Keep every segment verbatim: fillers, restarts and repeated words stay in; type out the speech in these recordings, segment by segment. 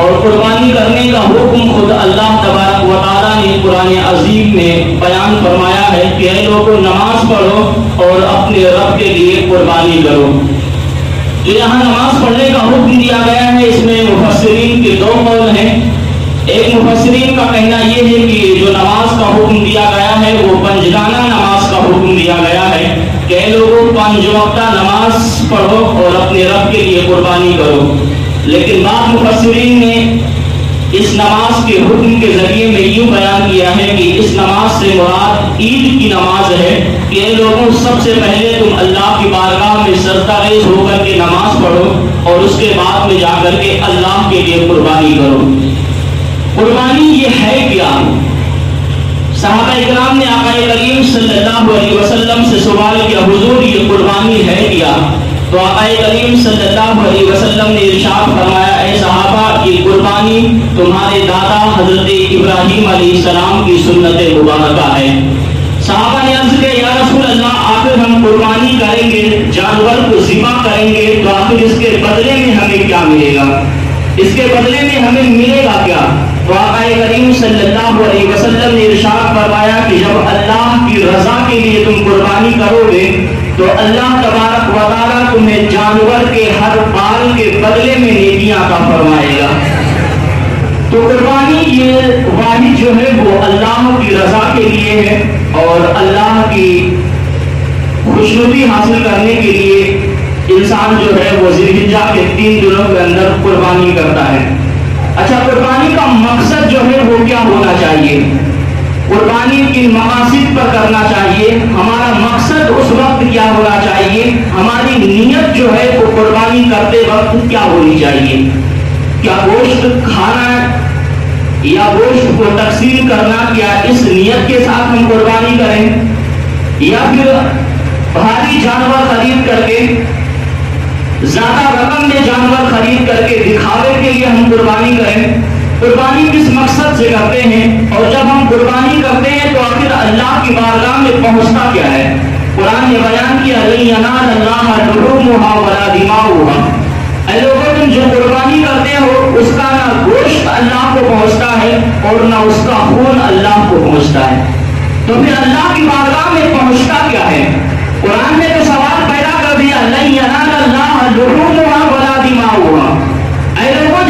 और कुर्बानी करने का हुक्म खुद अल्लाह तबारक व तआला ने कुरान अजीम में बयान फरमाया है कि ऐ लोगों नमाज पढ़ो और अपने रब के लिए कुर्बानी करो। जो यहाँ नमाज पढ़ने का हुक्म दिया गया है इसमें मुफस्सिरीन के दो कौल हैं। एक मुफस्सिरीन का कहना यह है कि जो नमाज का हुक्म दिया गया है वो पंजगाना नमाज का हुक्म दिया गया है कि ऐ लोगों पांच वक्ता नमाज पढ़ो और अपने रब के लिए कुर्बानी करो। लेकिन बाद मुफस्सिरीन ने इस नमाज के हुक्म के जरिए में यूं बयान किया है कि इस नमाज से मुराद ईद की नमाज है कि लोगों सबसे पहले तुम अल्लाह की बारगाह में सजदारेज होकर के नमाज पढ़ो और उसके बाद में जाकर के अल्लाह के लिए कुर्बानी करो। कुर्बानी ये है क्या? सहाबा इकराम ने आकाए करीम सल्लल्लाहु अलैहि वसल्लम से सवाल किया, हुजूर ये कुर्बानी है क्या? तो आकाए करीम सल्लल्लाहु अलैहि वसल्लम ने इरशाद फरमाया, ऐ सहाबा की कुर्बानी तुम्हारे दादा हजरत इब्राहिम अलैहि सलाम की सुन्नत मुबारका है। सहाबा ने अर्ज किया, या रसूल अल्लाह आखिर हम कुर्बानी करेंगे, जानवर को जिबा करेंगे, तो आखिर इसके बदले में हमें क्या मिलेगा? इसके बदले में हमें मिलेगा क्या? तो आकाए करीम सल्लल्लाहु अलैहि वसल्लम ने इरशाद फरमाया कि जब अल्लाह की रजा के लिए तुम कुर्बानी करोगे तो अल्लाह तबारक व तआला तुम्हें जानवर के हर बाल के बदले में नेकियां का फरमाएगा। तो कुर्बानी ये वाहिद जो है वो अल्लाह की रजा के लिए है और अल्लाह की खुशनुदी हासिल करने के लिए इंसान जो है वो ज़िलहिज्जा के तीन दिनों के अंदर कुर्बानी करता है। अच्छा, कुर्बानी का मकसद जो है वो क्या होना चाहिए? कुर्बानी किन मकासद पर करना चाहिए? हमारा मकसद उस वक्त क्या होना चाहिए? हमारी नीयत जो है वो कुर्बानी करते वक्त क्या होनी चाहिए? क्या गोश्त खाना या गोश्त को तकसीम करना, क्या इस नीयत के साथ हम कुर्बानी करें? या फिर भारी जानवर खरीद करके, ज्यादा रकम में जानवर खरीद करके दिखावे के लिए हम कुर्बानी करें? कुर्बानी किस मकसद से करते हैं और जब हम कुर्बानी करते हैं तो आखिर अल्लाह की बारगाह में पहुंचता क्या है? कुरान ने बयान किया, लोगों तुम जो कुर्बानी करते हो उसका ना गोश्त अल्लाह को पहुंचता है और ना उसका खून अल्लाह को पहुंचता है। तो फिर अल्लाह की बारगाह में पहुंचता क्या है? कुरान ने तो सवाल पैदा कर दिया,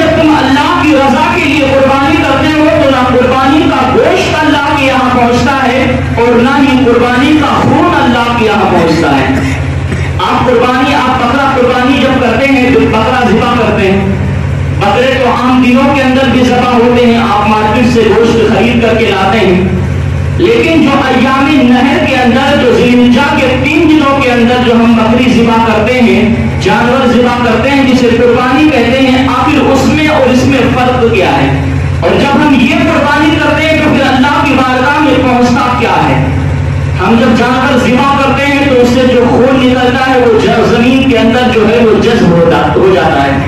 जब तुम अल्लाह की रजा के लिए कुर्बानी करते हो तो ना कुर्बानी का गोश्त अल्लाह के यहाँ पहुंचता है और ना ही कुर्बानी का खून अल्लाह के यहाँ पहुंचता है। आप कुर्बानी, आप बकरा कुर्बानी जब करते हैं तो बकरा ज़िबा करते हैं। बकरे तो आम दिनों के अंदर भी ज़िबा होते हैं, आप मार्केट से गोश्त खरीद करके लाते हैं। लेकिन जो अय्याम नहर के अंदर, जो ज़िलहिज्जा के तीन दिनों के अंदर जो हम बकरी ज़िबा करते हैं, जानवर ज़िबा करते हैं, जिसे कुर्बानी कहते हैं, आखिर उसमें और इसमें फर्क क्या है? और जब हम ये कुर्बानी करते हैं तो फिर अल्लाह की बारगाह में पहुंचता क्या है? हम जब जानवर ज़िबा करते हैं तो उससे जो खून निकलता है वो जमीन के अंदर जो है वो जज्ब होता हो जाता है,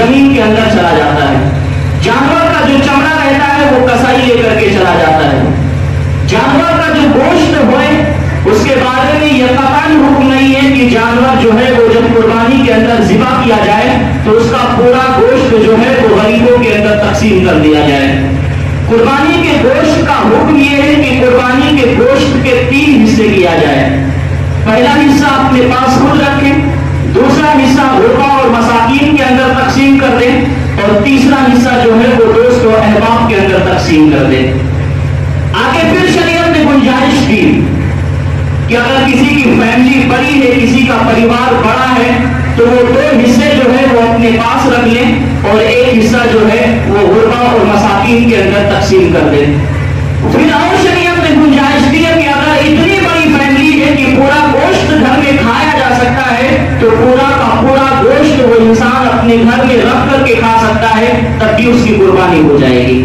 जमीन के अंदर चला जाता है। जानवर का जो चमड़ा रहता है वो कसाई लेकर के चला जाता है। जानवर का जो गोश्त होए उसके बारे में यह कतई हुक्म नहीं है कि जानवर जो है वो जब कुर्बानी के अंदर ज़िबा किया जाए तो उसका पूरा गोश्त जो है वो गरीबों के अंदर तकसीम कर दिया जाए। कुर्बानी के गोश्त का हुक्म यह है कि कुर्बानी के गोश्त के तीन हिस्से किया जाए। पहला हिस्सा अपने पास खुद रखें, दूसरा हिस्सा गुरबा और मसाकिन के अंदर तकसीम कर दें और तीसरा हिस्सा जो है वो दोस्त और अहबाब के अंदर तकसीम कर दें। आगे फिर शरीयत ने गुंजाइश दी कि अगर किसी की फैमिली बड़ी है, किसी का परिवार बड़ा है, तो वो दो हिस्से जो है वो अपने पास रख लें और एक हिस्सा जो है वो गुरबा और मसाकिन के अंदर तकसीम कर दें। फिर और शरीयत ने गुंजाइश दी है कि अगर इतनी बड़ी फैमिली है कि पूरा गोश्त घर में खाया जा सकता है तो पूरा का पूरा गोश्त वो इंसान अपने घर में रख करके खा सकता है, तब भी उसकी कुर्बानी हो जाएगी,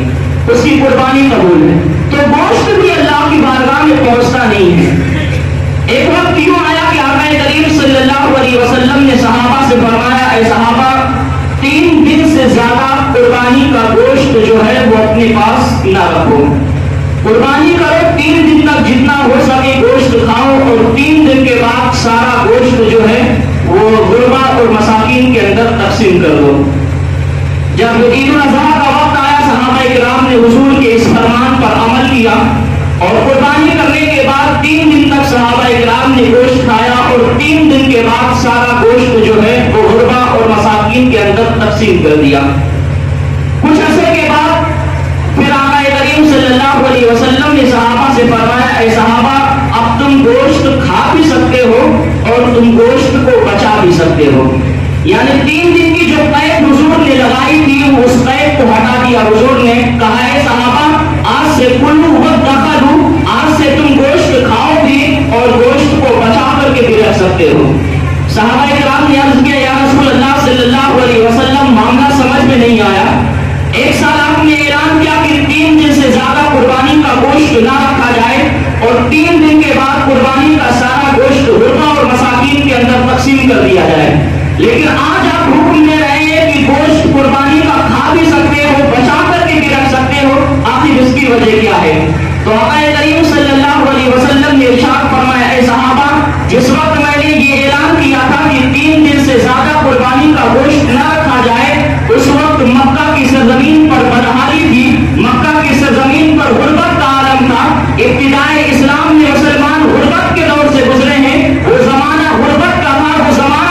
उसकी कुर्बानी कबूल है। तो गोश्त भी अल्लाह की बारगाह में पहुंचता नहीं है। एक वक्त यूं आया कि आकाए करीम सल्लल्लाहु अलैहि वसल्लम ने सहाबा से फरमाया, ऐ सहाबा तीन दिन से ज्यादा कुर्बानी का गोश्त जो है वो अपने पास ना रखो, कुर्बानी करो, तीन दिन तक जितना हो सके गोश्त खाओ और तीन दिन के बाद सारा गोश्त जो है वो गुरबा और मसाकिन के अंदर तकसीम कर दो। जब ईदुल अज़हा का वक्त आया, सहाबा-ए-किराम ने हुजूर के इस फरमान पर अमल किया और कुर्बानी करने के बाद तीन दिन तक सहाबा-ए-किराम ने गोश्त खाया और तीन दिन के बाद सारा गोश्त जो है वो गुरबा और मसाकिन के अंदर तकसीम कर दिया। कुछ अरसे के बाद फिर आका करीम सल्लल्लाहु अलैहि वसल्लम ने सहाबा से फरमाया, ऐ सहाबा, अब तुम गोश्त खा भी सकते हो और तुम गोश्त को बचा भी सकते हो। यानी तीन दिन की जो कैद हुजूर ने लगाई थी उस कैद को हटा दिया। हुजूर ने कहा, है सहाबा, आज से कुल्लू वदखलू, आज से तुम गोश्त खाओ भी और गोश्त को बचा करके भी रख सकते हो। सहाबाए किराम ने अर्ज किया, या रसूल अल्लाह सल्लल्लाहु अलैहि वसल्लम, मामला समझ में नहीं आया। एक साल आपने ऐलान किया कि तीन दिन से ज्यादा कुर्बानी का गोश्त ना रखा जाए और तीन दिन के बाद कुर्बानी का सारा गोश्त गुरबा और मसाकिन के अंदर तकसीम कर दिया जाए, लेकिन आज आप हुक्म दे रहे हैं कि गोश्त कुर्बानी का खा भी सकते हो, बचा करके भी रख सकते हो, आखिर इसकी वजह क्या है? तो आका करीम सल्लल्लाहु अलैहि वसल्लम ने इरशाद फरमाया, ऐ सहाबा, जिस वक्त मैंने ये ऐलान किया था कि तीन दिन से ज्यादा कुर्बानी का गोश्त न रखा जाए, उस वक्त मक्का की सरजमीन पर बदहाली थी, मक्का की सरजमीन पर गुरबत का आलम था। इब्तिदाए इस्लाम में मुसलमान गुरबत के दौर से गुजरे हैं। वो जमाना गुरबत का था, वो जमाना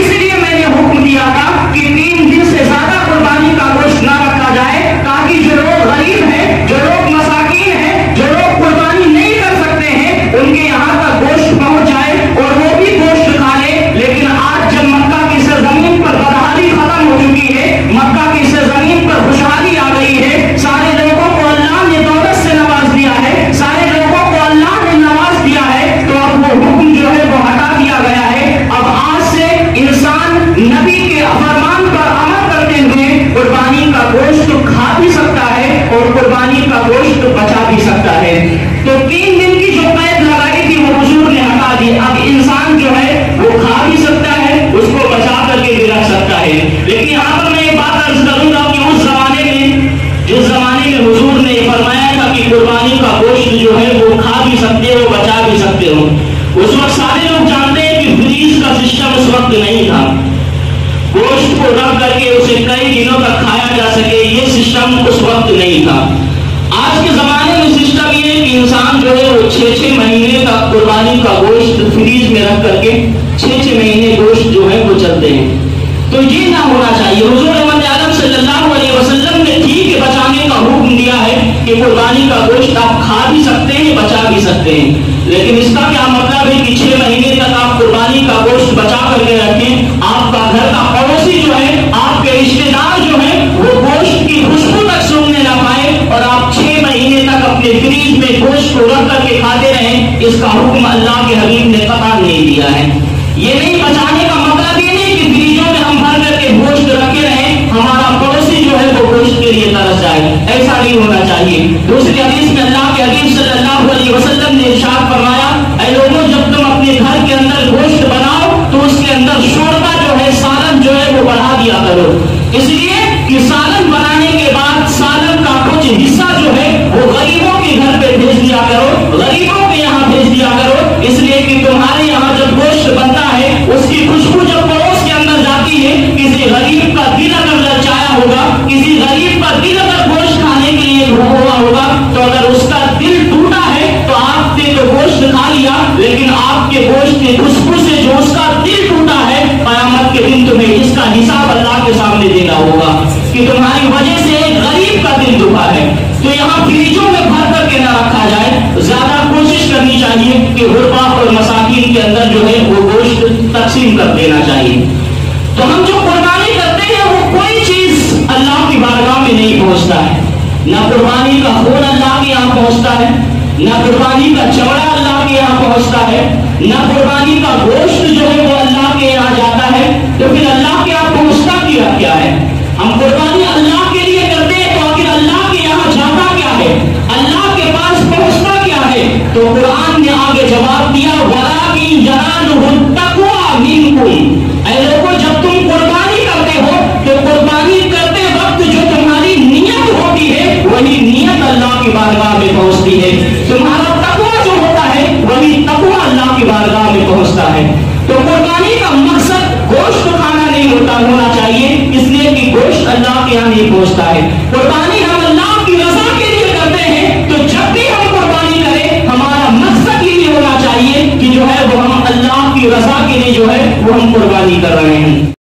इसलिए मैंने हुक्म दिया था कि तीन दिन से ज्यादा कुर्बानी का गोश्त ना रखा जाए, ताकि जो लोग गरीब हैं, जो लोग मसाकीन हैं, जो लोग कुर्बानी नहीं कर सकते हैं, उनके यहाँ का गोश्त पहुंच जाए और वो भी गोश्त खा ले। लेकिन आज जब मक्का की सरजमीन पर बदहाली खत्म हो चुकी है, मक्का की सरजमीन पर खुशहाली आ गई है, सारे लोगों को अल्लाह ने दौलत से नवाज दिया है, सारे लोगों को अल्लाह ने नवाज दिया है, तो अब वो हुक्म जो है वो हटा दिया गया है। अब आज से इंसान नबी के फरमान पर अमल करते हुए कुर्बानी का गोश्त खा भी सकता है और कुर्बानी का गोश्त बचा भी सकता है। तो तीन दिन की जो कैद लगाई थी वो हुजूर ने हटा दी। अब इंसान जो है वो खा भी सकता है, उसको बचा करके भी रख सकता है। लेकिन यहाँ पर मैं ये बात अर्ज करूंगा कि उस जमाने में, जिस जमाने में हुजूर ने फरमाया था कि कुर्बानी का गोश्त जो है वो खा भी सकते हो, बचा भी सकते हो, उस वक्त सारे लोग जानते हैं कि फ्रीज का सिस्टम उस वक्त नहीं था, गोश्त को रख करके उसे कई दिनों तक खाया जा सके, ये सिस्टम उस वक्त नहीं था। आज के जमाने में सिस्टम ये है कि इंसान जो है वो छह छह महीने तक कुर्बानी का गोश्त फ्रीज में रख करके छह छह महीने गोश्त जो है वो चलते हैं। तो ये ना होना चाहिए। हुजूर अहमद सल्लल्लाहु अलैहि वसल्लम ने ठीक बचाने का हुक्म दिया है कि कुर्बानी का गोश्त आप खा भी सकते हैं, बचा भी सकते हैं, लेकिन इसका क्या मतलब है कि छह महीने तक आप कुर्बानी का गोश्त बचा करके रखें? आपका घर का पड़ोसी जो है, आपके रिश्तेदार जो है, वो गोश्त की खुशबू तक सूंघने ना पाए और आप छह महीने तक अपने फ्रीज में गोश्त को रख करके खाते रहें, इसका हुक्म अल्लाह के हबीब ने कतई नहीं दिया है। ये नहीं बचाने का मतलब ये नहीं कि फ्रीजों में हम भर करके गोश्त रखे रहें, हमारा पड़ोसी जो है वो गोश्त के लिए तरस जाए, ऐसा नहीं होना चाहिए। दूसरी हदीस में अल्लाह के हबीब सल्लल्लाहु अलैहि वसल्लम ने इरशाद फरमाया, ऐ लोगों, जब तुम अपने घर के अंदर गोश्त बनाओ तो उसके अंदर शोरबा जो है, सालन जो है वो बढ़ा दिया करो, इसलिए कि सालन बनाने के बाद सालन का कुछ हिस्सा जो है वो गरीबों के घर पे भेज दिया करो, गरीबों के यहाँ भेज दिया करो, इसलिए कि तुम्हारे यहाँ जब गोश्त बनता है उसकी खुशबू जब पड़ोस के अंदर जाती है, किसी गरीब का दिल अगर ललचाया होगा, किसी गरीब का दिल अगर गोश्त खाने के लिए हुआ होगा, तो अगर उसका दिल टूटा है तो आपने तो गोश्त खा लिया, लेकिन आपके गोश्त की खुशबू से जो उसका दिल टूटा है, कयामत के दिन तुम्हें इसका हिसाब अल्लाह के सामने देना होगा कि तुम्हारी वजह से एक गरीब का दिल दुखा है। तो यहाँ फ्रीजों में भर करके ना रखा जाए, ज्यादा कोशिश करनी चाहिए कि गुरबा और मसाकिन के अंदर जो है वो गोश्त तकसीम कर देना चाहिए। तो हम जो कुर्बानी करते हैं वो कोई चीज अल्लाह की बारगाह में नहीं पहुंचता है, ना कुर्बानी का खून अल्लाह के यहाँ पहुंचता है, ना कुर्बानी का चमड़ा अल्लाह के यहाँ पहुंचता है, ना कुर्बानी का गोश्त जो है वो अल्लाह के यहाँ जाता है। तो फिर अल्लाह के यहाँ पहुंचता क्या क्या है? हम कुर्बानी अल्लाह के लिए करते हैं तो आखिर अल्लाह के यहाँ जाता क्या है, अल्लाह के पास पहुंचता क्या है? तो कुरान ने आगे जवाब दिया, वरानी जरान तकवा मिनकुम, ऐ लोगों, जब तुम कुर्बानी करते हो तो कुर्बानी करते वक्त जो तुम्हारी नियत होती है वही नियत अल्लाह की बारगाह में पहुंचती है, तुम्हारा तकवा जो होता है वही तकवा अल्लाह की बारगाह में पहुंचता है। तो कुर्बानी का मकसद गोश्त खाना नहीं होता होना चाहिए, इसलिए कि अल्लाह के यहाँ नहीं पहुँचता है। कुर्बानी हम अल्लाह की रजा के लिए करते हैं, तो जब भी हम कुर्बानी करें हमारा मकसद ये होना चाहिए कि जो है वो हम अल्लाह की रजा के लिए जो है वो हम कुर्बानी कर रहे हैं।